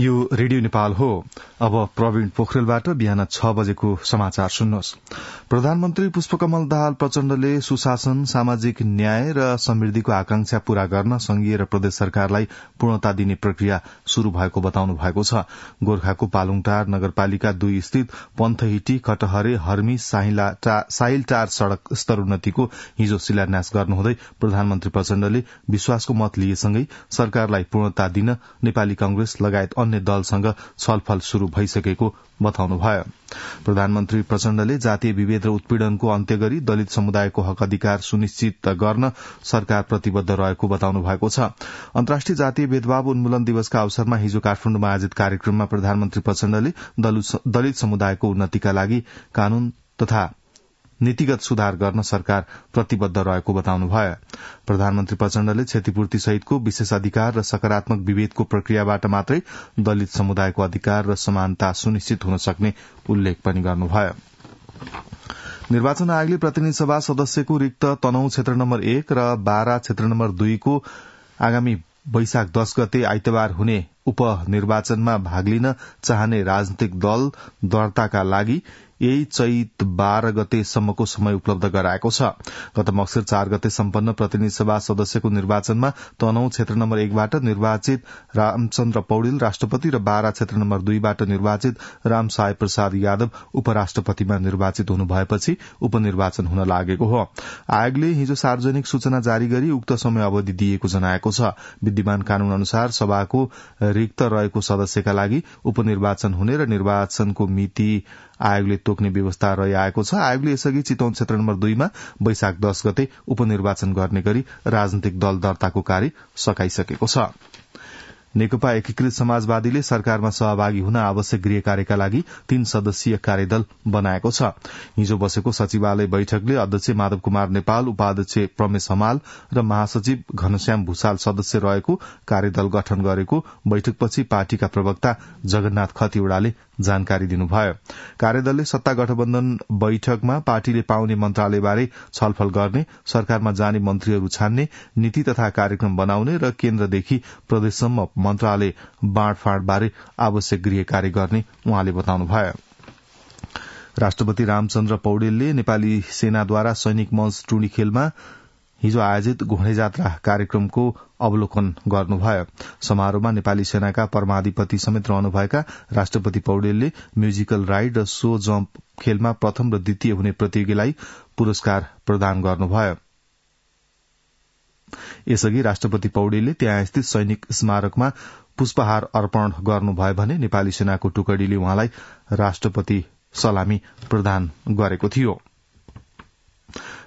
यो रेडियो नेपाल हो। अब प्रवीण पोखरेलबाट बिहान 6 बजेको समाचार सुन्नुहोस्। प्रधानमन्त्री पुष्पकमल दाल प्रचण्डले सुशासन, सामाजिक न्याय र समृद्धिको आकांक्षा पूरा गर्न संघीय र प्रदेश सरकारलाई पूर्णता दिने प्रक्रिया शुरू भएको बताउनु भएको छ। गोर्खाको पालुङटार नगरपालिका 2 स्थित पन्थहिटी, कटहरे, हर्मी, साइलटार सड़क स्तरोन्नतिको हिजो शिलान्यास गर्नुहुँदै प्रधानमन्त्री प्रचण्डले विश्वासको मत लिएसँगै सरकारलाई पूर्णता दिन नेपाली कांग्रेस लगायत अन्य दलसँग छलफल शुरू भइसकेको बताउनुभयो। प्रधानमन्त्री प्रचण्डले जातीय विभेद र उत्पीड़नको अन्त्य गरी दलित समुदायको हक अधिकार सुनिश्चित गर्न सरकार प्रतिबद्ध रहेको बताउनु भएको छ। अन्तर्राष्ट्रिय जातीय भेदभाव उन्मूलन दिवसका अवसरमा हिजो काठमाडौँमा आयोजित कार्यक्रममा प्रधानमन्त्री प्रचण्डले दलित समुदायको उन्नतिका लागि कानून तथा नीतिगत सुधार गर्न सरकार प्रतिबद्ध रहेको बताउनुभयो। प्रधानमन्त्री प्रचण्डले क्षतिपूर्ति सहितको विशेषाधिकार र सकारात्मक विभेदको प्रक्रियाबाट मात्रै दलित समुदायको अधिकार र समानता सुनिश्चित हुन सक्ने उल्लेख पनि गर्नुभयो। निर्वाचन आयोगले प्रतिनिधि सभा सदस्यको रिक्त तनहुँ क्षेत्र नम्बर 1 र 12 क्षेत्र नम्बर 2 को आगामी वैशाख 10 गते आइतबार हुने उपनिर्वाचनमा भाग लिन चाहने राजनीतिक दल दर्ताका लागि यही चैत 12 गतेसम्मको समय उपलब्ध गराएको छ। गत मक्सिर 4 गते सम्पन्न प्रतिनिधि सभा सदस्यको निर्वाचनमा तनहुँ क्षेत्र नम्बर 1बाट निर्वाचित रामचन्द्र पौडेल राष्ट्रपति र 12 क्षेत्र नम्बर 2बाट निर्वाचित रामसाई प्रसाद यादव उपराष्ट्रपतिमा निर्वाचित हुनु भएपछि उपनिर्वाचन हुन लागेको हो। आयोगले हिजो सार्वजनिक सूचना जारी गरी उक्त समय अवधि दिएको जनाएको छ। विद्यमान कानून अनुसार सभाको रिक्त रहेको सदस्यका लागि उपनिर्वाचन हुने र निर्वाचनको मिति आयोगले तोक्ने व्यवस्था रहिआएको छ। आयोगले यसअघि चितवन क्षेत्र नम्बर 2मा वैशाख 10 गते उपनिर्वाचन गर्ने गरी राजनीतिक दल दर्ताको कार्य सकाइसकेको छ। नेकपा एकीकृत समाजवादीले सरकारमा सहभागी हुन आवश्यक गृह कार्यका लागि 3 सदस्यीय कार्यदल बनाएको छ। हिजो बसेको सचिवालय बैठकले अध्यक्ष माधव कुमार नेपाल, उपाध्यक्ष प्रमेश समल र महासचिव घनश्याम भुसाल सदस्य रहेको कार्यदल गठन गरेको बैठकपछि पार्टीका प्रवक्ता जगन्नाथ खतिवड़ाले जानकारी दिनुभयो। कार्यदलले सत्ता गठबन्धन बैठकमा पार्टीले पाउने मन्त्रालयबारे छलफल गर्ने, सरकारमा जाने मन्त्रीहरू छान्ने, नीति तथा कार्यक्रम बनाउने र केन्द्रदेखि प्रदेशसम्म मन्त्रालय बाँडफाँडबारे आवश्यक गृह कार्य गर्ने उहाँले बताउनुभयो। राष्ट्रपति रामचन्द्र पौडेलले नेपाली सेनाद्वारा सैनिक मञ्च टुँडीखेलमा हिजो आयोजित घोडेयात्रा कार्यक्रमको अवलोकन गर्नुभयो। समारोहमा नेपाली सेनाका परमाधिपति समेत रहनुभएका राष्ट्रपति पौडेलले म्युजिकल राइड र सो जम्प खेलमा प्रथम र द्वितीय हुने प्रतियोगीलाई पुरस्कार प्रदान गर्नुभयो। यसअघि राष्ट्रपति पौडेलले त्यहाँ स्थित सैनिक स्मारकमा पुष्पहार अर्पण गर्नुभयो भने नेपाली सेनाको टुकडीले उहाँलाई राष्ट्रपति सलामी प्रदान गरेको थियो।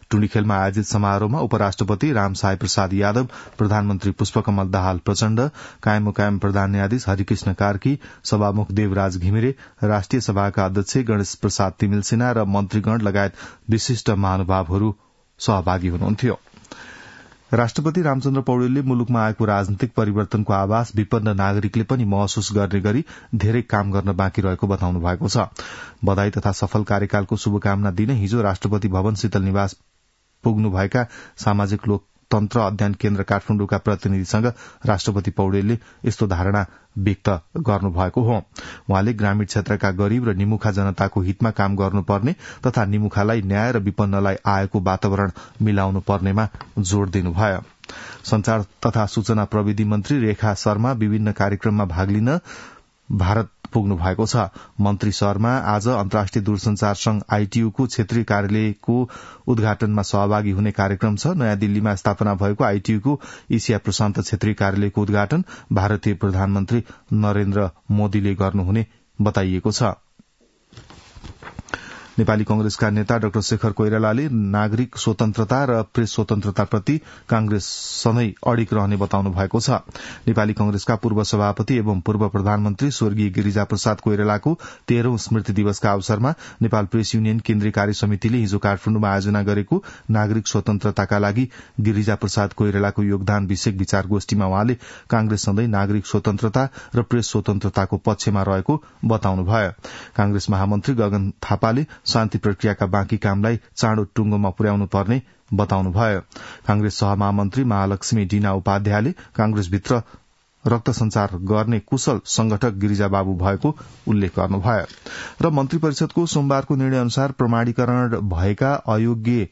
टुँडीखेलमा आयोजित समारोहमा उपराष्ट्रपति रामसाई प्रसाद यादव, प्रधानमन्त्री पुष्पकमल दाल प्रचण्ड, कायममुकायम प्रधान न्यायाधीश हरिकृष्ण कार्की, सभामुख देवराज घिमिरे, राष्ट्रिय सभाका अध्यक्ष गणेश प्रसाद तिमिलसे र मन्त्रीगण लगायत विशिष्ट महानुभावहरू सहभागी हुनुहुन्थ्यो। राष्ट्रपति रामचन्द्र पौडेलले मुलुकमा आएको राजनीतिक परिवर्तनको आभास विपन्न नागरिकले पनि महसुस गर्ने गरी धेरै काम गर्न बाँकी रहेको बताउनु भएको छ। बधाई तथा सफल कार्यकालको शुभकामना दिन हिजो राष्ट्रपति भवन शीतल निवास पुग्नुभएका सामाजिक लोकतन्त्र अध्ययन केन्द्र काठमाडौँका प्रतिनिधिसँग राष्ट्रपति पौडेलले यस्तो धारणा व्यक्त गर्नुभएको हो। उहाँले ग्रामीण क्षेत्रका गरीब र निमुखा जनताको हितमा काम गर्नुपर्ने तथा निमुखालाई न्याय र विपन्नलाई आएको वातावरण मिलाउनु पर्नेमा जोड़ दिनुभयो। संचार तथा सूचना प्रविधि मन्त्री रेखा शर्मा विभिन्न कार्यक्रममा भाग लिन भारत पुग्नु भएको छ। मन्त्री शर्मा आज अन्तर्राष्ट्रिय दूरसंचार संघ आईटीयू को क्षेत्रीय कार्यालयको उद्घाटनमा सहभागी हुने कार्यक्रम छ। नयाँ दिल्लीमा स्थापना भएको आईटीयू को एशिया प्रशान्त क्षेत्रीय कार्यालयको उद्घाटन भारतीय प्रधानमन्त्री नरेन्द्र मोदीले गर्नुहुने बताइएको छ। नेपाली कांग्रेसका नेता डाक्टर शेखर कोइरालाले नागरिक स्वतन्त्रता र प्रेस स्वतन्त्रताप्रति कांग्रेस सधैं अडिग रहने बताउनु भएको छ। नेपाली कांग्रेसका पूर्व सभापति एवं पूर्व प्रधानमन्त्री स्वर्गीय गिरिजा प्रसाद कोइरालाको 13औं स्मृति दिवसका अवसरमा नेपाल प्रेस युनियन केन्द्रीय कार्य समितिले हिजो काठमाडौँमा आयोजना गरेको नागरिक स्वतन्त्रताका लागि गिरिजा प्रसाद कोइरालाको योगदान विषयक विचार गोष्ठीमा उहाँले कांग्रेस सधैं नागरिक स्वतन्त्रता र प्रेस स्वतन्त्रताको पक्षमा रहेको बताउनुभयो। कांग्रेस महामन्त्री गगन थापाले शान्ति प्रक्रियाका बाँकी कामलाई चाँडो टुंगोमा पुर्याउनु पर्ने बताउनुभयो। कांग्रेस सहमहामन्त्री महालक्ष्मी डीना उपाध्यायले कांग्रेसभित्र रक्त संचार गर्ने कुशल संगठक गिरिजा बाबु भएको उल्लेख गर्नुभयो र मन्त्री परिषदको सोमबारको निर्णय अनुसार प्रमाणीकरण भएका अयोग्य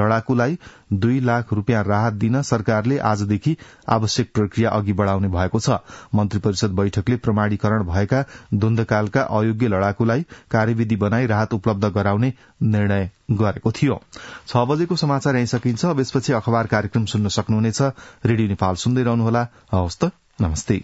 लडाकुलाई 2 लाख रूपियाँ राहत दिन सरकारले आजदेखि आवश्यक प्रक्रिया अघि बढ़ाउने भएको छ। मन्त्री परिषद बैठकले प्रमाणीकरण भएका द्वन्द्वकालका अयोग्य लडाकुलाई कार्यविधि बनाई राहत उपलब्ध गराउने निर्णय गरेको थियो। 6 बजेको समाचार यही सकिन्छ। अब यसपछि अखबार कार्यक्रम सुन्न सक्नुहुनेछ। रेडियो नेपाल सुन्दै रहनुहोला। हवस् त, नमस्ते।